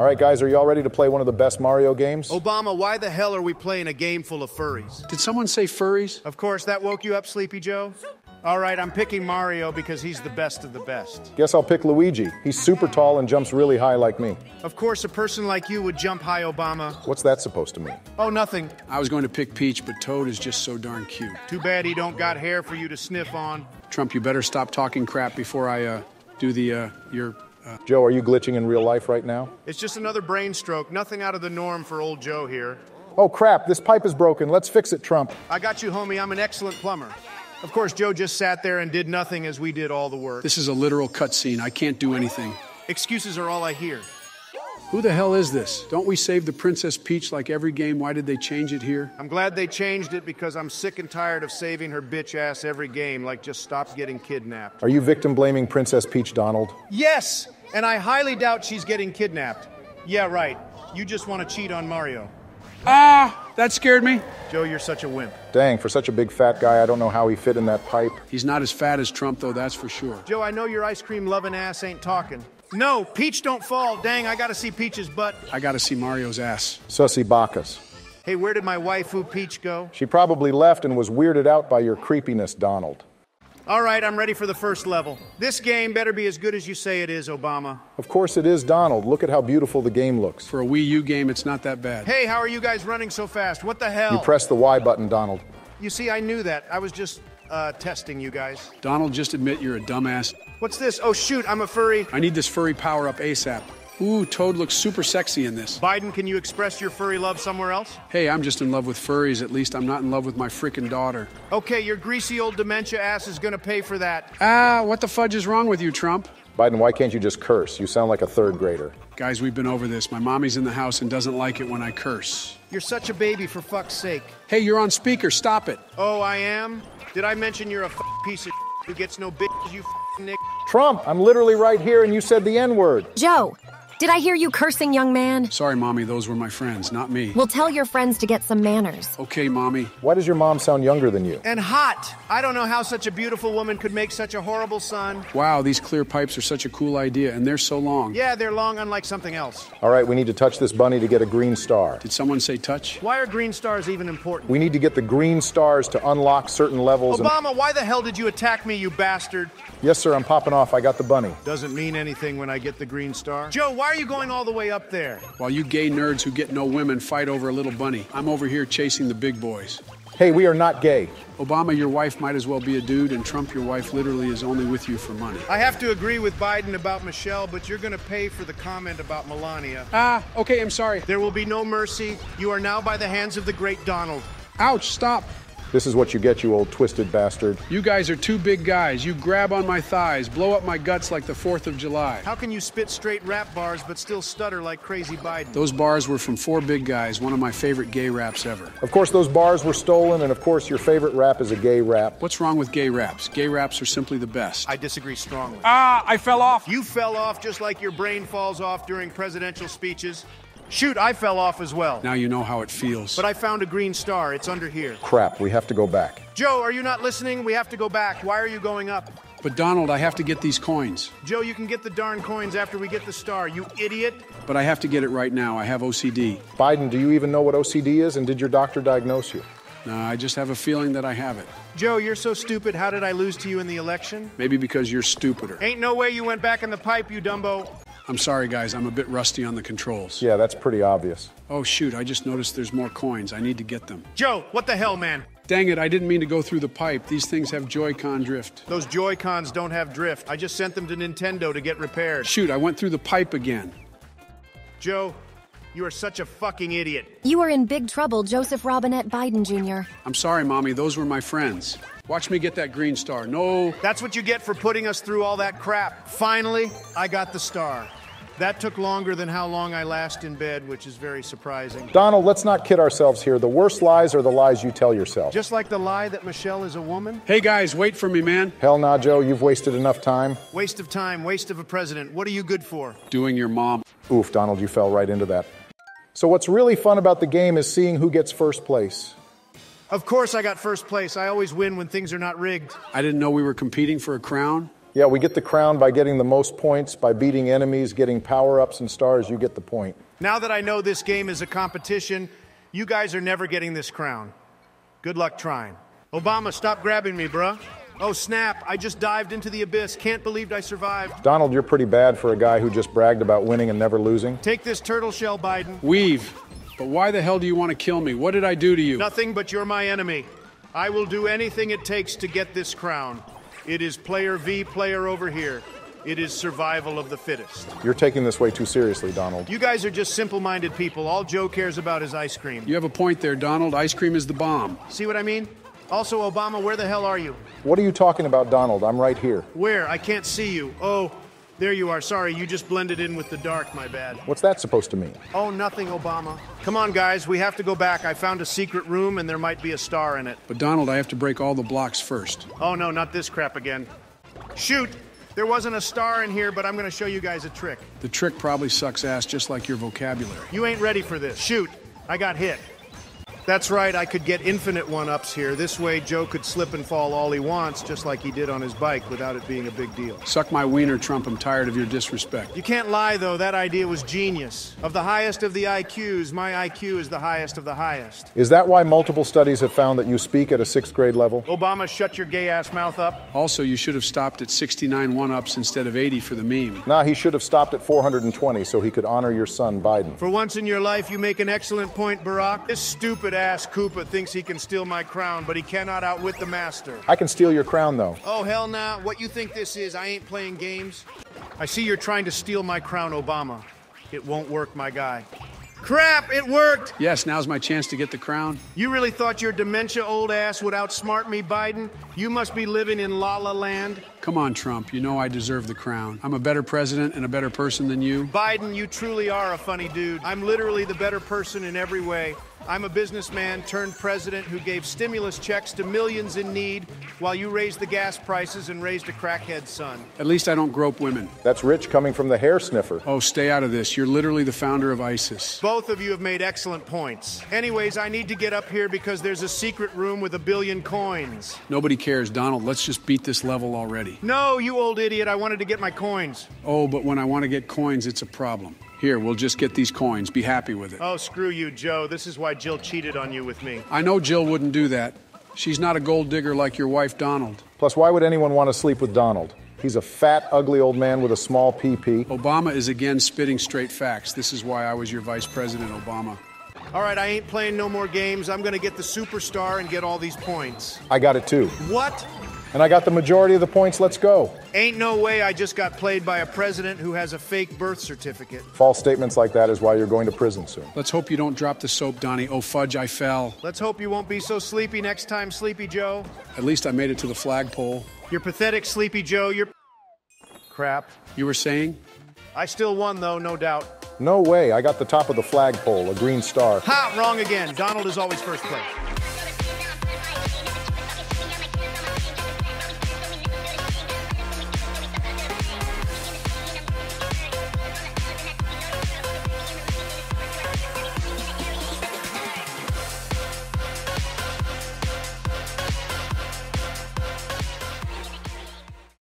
All right, guys, are y'all ready to play one of the best Mario games? Obama, why the hell are we playing a game full of furries? Did someone say furries? Of course, that woke you up, Sleepy Joe. All right, I'm picking Mario because he's the best of the best. Guess I'll pick Luigi. He's super tall and jumps really high like me. Of course, a person like you would jump high, Obama. What's that supposed to mean? Oh, nothing. I was going to pick Peach, but Toad is just so darn cute. Too bad he don't got hair for you to sniff on. Trump, you better stop talking crap before I do the Joe, are you glitching in real life right now? It's just another brain stroke. Nothing out of the norm for old Joe here. Oh, crap. This pipe is broken. Let's fix it, Trump. I got you, homie. I'm an excellent plumber. Of course, Joe just sat there and did nothing as we did all the work. This is a literal cutscene. I can't do anything. Excuses are all I hear. Who the hell is this? Don't we save the Princess Peach like every game? Why did they change it here? I'm glad they changed it because I'm sick and tired of saving her bitch ass every game. Like, just stop getting kidnapped. Are you victim blaming Princess Peach, Donald? Yes, and I highly doubt she's getting kidnapped. Yeah, right. You just want to cheat on Mario. Ah, that scared me. Joe, you're such a wimp. Dang, for such a big fat guy, I don't know how he fit in that pipe. He's not as fat as Trump, though, that's for sure. Joe, I know your ice cream loving ass ain't talking. No, Peach don't fall. Dang, I gotta see Peach's butt. I gotta see Mario's ass. Sussy Bacchus. Hey, where did my waifu Peach go? She probably left and was weirded out by your creepiness, Donald. All right, I'm ready for the first level. This game better be as good as you say it is, Obama. Of course it is, Donald. Look at how beautiful the game looks. For a Wii U game, it's not that bad. Hey, how are you guys running so fast? What the hell? You pressed the Y button, Donald. You see, I knew that. I was just testing you guys. Donald, just admit you're a dumbass. What's this? Oh, shoot, I'm a furry. I need this furry power up ASAP. Ooh, Toad looks super sexy in this. Biden, can you express your furry love somewhere else? Hey, I'm just in love with furries. At least I'm not in love with my frickin' daughter. Okay, your greasy old dementia ass is gonna pay for that. Ah, what the fudge is wrong with you, Trump? Biden, why can't you just curse? You sound like a third grader. Guys, we've been over this. My mommy's in the house and doesn't like it when I curse. You're such a baby, for fuck's sake. Hey, you're on speaker. Stop it. Oh, I am? Did I mention you're a piece of who gets no bitches, you nick? Trump, I'm literally right here and you said the N-word. Joe. Did I hear you cursing, young man? Sorry, Mommy, those were my friends, not me. Well, tell your friends to get some manners. Okay, Mommy. Why does your mom sound younger than you? And hot! I don't know how such a beautiful woman could make such a horrible son. Wow, these clear pipes are such a cool idea, and they're so long. Yeah, they're long unlike something else. All right, we need to touch this bunny to get a green star. Did someone say touch? Why are green stars even important? We need to get the green stars to unlock certain levels. Obama, why the hell did you attack me, you bastard? Yes, sir, I'm popping off. I got the bunny. Doesn't mean anything when I get the green star. Joe, why are you going all the way up there? While you gay nerds who get no women fight over a little bunny, I'm over here chasing the big boys. Hey, we are not gay. Obama, your wife might as well be a dude, and Trump, your wife literally is only with you for money. I have to agree with Biden about Michelle, but you're gonna pay for the comment about Melania. Ah, okay, I'm sorry. There will be no mercy. You are now by the hands of the great Donald. Ouch, stop. This is what you get, you old twisted bastard. You guys are two big guys. You grab on my thighs, blow up my guts like the 4th of July. How can you spit straight rap bars but still stutter like crazy Biden? Those bars were from four big guys, one of my favorite gay raps ever. Of course those bars were stolen, and of course your favorite rap is a gay rap. What's wrong with gay raps? Gay raps are simply the best. I disagree strongly. Ah, I fell off. You fell off just like your brain falls off during presidential speeches. Shoot, I fell off as well. Now you know how it feels. But I found a green star. It's under here. Crap, we have to go back. Joe, are you not listening? We have to go back. Why are you going up? But Donald, I have to get these coins. Joe, you can get the darn coins after we get the star, you idiot. But I have to get it right now. I have OCD. Biden, do you even know what OCD is? And did your doctor diagnose you? No, I just have a feeling that I have it. Joe, you're so stupid. How did I lose to you in the election? Maybe because you're stupider. Ain't no way you went back in the pipe, you dumbo. I'm sorry, guys. I'm a bit rusty on the controls. Yeah, that's pretty obvious. Oh, shoot. I just noticed there's more coins. I need to get them. Joe, what the hell, man? Dang it. I didn't mean to go through the pipe. These things have Joy-Con drift. Those Joy-Cons don't have drift. I just sent them to Nintendo to get repaired. Shoot, I went through the pipe again. Joe, you are such a fucking idiot. You are in big trouble, Joseph Robinette Biden, Jr. I'm sorry, Mommy. Those were my friends. Watch me get that green star. No. That's what you get for putting us through all that crap. Finally, I got the star. That took longer than how long I last in bed, which is very surprising. Donald, let's not kid ourselves here. The worst lies are the lies you tell yourself. Just like the lie that Michelle is a woman. Hey, guys, wait for me, man. Hell nah, Joe. You've wasted enough time. Waste of time, waste of a president. What are you good for? Doing your mom. Oof, Donald, you fell right into that. So what's really fun about the game is seeing who gets first place. Of course I got first place. I always win when things are not rigged. I didn't know we were competing for a crown. Yeah, we get the crown by getting the most points, by beating enemies, getting power-ups and stars. You get the point. Now that I know this game is a competition, you guys are never getting this crown. Good luck trying. Obama, stop grabbing me, bruh. Oh, snap, I just dived into the abyss. Can't believe I survived. Donald, you're pretty bad for a guy who just bragged about winning and never losing. Take this turtle shell, Biden. Weave, but why the hell do you want to kill me? What did I do to you? Nothing, but you're my enemy. I will do anything it takes to get this crown. It is player v player over here. It is survival of the fittest. You're taking this way too seriously, Donald. You guys are just simple-minded people. All Joe cares about is ice cream. You have a point there, Donald. Ice cream is the bomb. See what I mean? Also, Obama, where the hell are you? What are you talking about, Donald? I'm right here. Where? I can't see you. Oh, there you are. Sorry, you just blended in with the dark, my bad. What's that supposed to mean? Oh, nothing, Obama. Come on, guys, we have to go back. I found a secret room and there might be a star in it. But Donald, I have to break all the blocks first. Oh no, not this crap again. Shoot! There wasn't a star in here, but I'm gonna show you guys a trick. The trick probably sucks ass, just like your vocabulary. You ain't ready for this. Shoot! I got hit. That's right, I could get infinite one-ups here. This way, Joe could slip and fall all he wants, just like he did on his bike, without it being a big deal. Suck my wiener, Trump. I'm tired of your disrespect. You can't lie, though. That idea was genius. Of the highest of the IQs, my IQ is the highest of the highest. Is that why multiple studies have found that you speak at a sixth-grade level? Obama, shut your gay-ass mouth up. Also, you should have stopped at 69 one-ups instead of 80 for the meme. Nah, he should have stopped at 420 so he could honor your son, Biden. For once in your life, you make an excellent point, Barack. This stupid ass Koopa thinks he can steal my crown, but he cannot outwit the master. I can steal your crown, though. Oh, hell nah. What you think this is? I ain't playing games. I see you're trying to steal my crown, Obama. It won't work, my guy. Crap, it worked! Yes, now's my chance to get the crown. You really thought your dementia old ass would outsmart me, Biden? You must be living in La La Land. Come on, Trump. You know I deserve the crown. I'm a better president and a better person than you. Biden, you truly are a funny dude. I'm literally the better person in every way. I'm a businessman turned president who gave stimulus checks to millions in need while you raised the gas prices and raised a crackhead son. At least I don't grope women. That's rich coming from the hair sniffer. Oh, stay out of this. You're literally the founder of ISIS. Both of you have made excellent points. Anyways, I need to get up here because there's a secret room with $1 billion coins. Nobody cares, Donald. Let's just beat this level already. No, you old idiot. I wanted to get my coins. Oh, but when I want to get coins, it's a problem. Here, we'll just get these coins. Be happy with it. Oh, screw you, Joe. This is why Jill cheated on you with me. I know Jill wouldn't do that. She's not a gold digger like your wife, Donald. Plus, why would anyone want to sleep with Donald? He's a fat, ugly old man with a small PP. Obama is again spitting straight facts. This is why I was your vice president, Obama. All right, I ain't playing no more games. I'm going to get the superstar and get all these points. I got it, too. What? And I got the majority of the points. Let's go. Ain't no way I just got played by a president who has a fake birth certificate. False statements like that is why you're going to prison soon. Let's hope you don't drop the soap, Donnie. Oh, fudge, I fell. Let's hope you won't be so sleepy next time, Sleepy Joe. At least I made it to the flagpole. You're pathetic, Sleepy Joe. You're crap. You were saying? I still won, though, no doubt. No way. I got the top of the flagpole, a green star. Ha! Wrong again. Donald is always first place.